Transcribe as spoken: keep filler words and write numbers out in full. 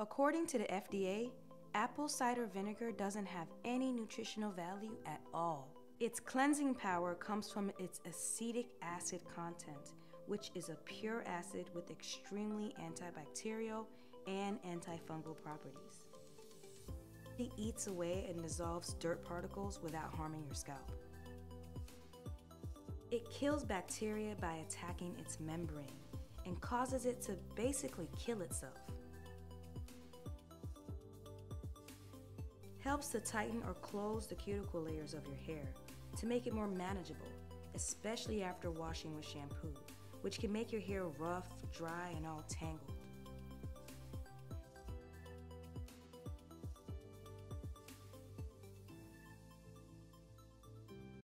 According to the F D A, apple cider vinegar doesn't have any nutritional value at all. Its cleansing power comes from its acetic acid content, which is a pure acid with extremely antibacterial and antifungal properties. It eats away and dissolves dirt particles without harming your scalp. It kills bacteria by attacking its membrane and causes it to basically kill itself. Helps to tighten or close the cuticle layers of your hair to make it more manageable, especially after washing with shampoo, which can make your hair rough, dry, and all tangled.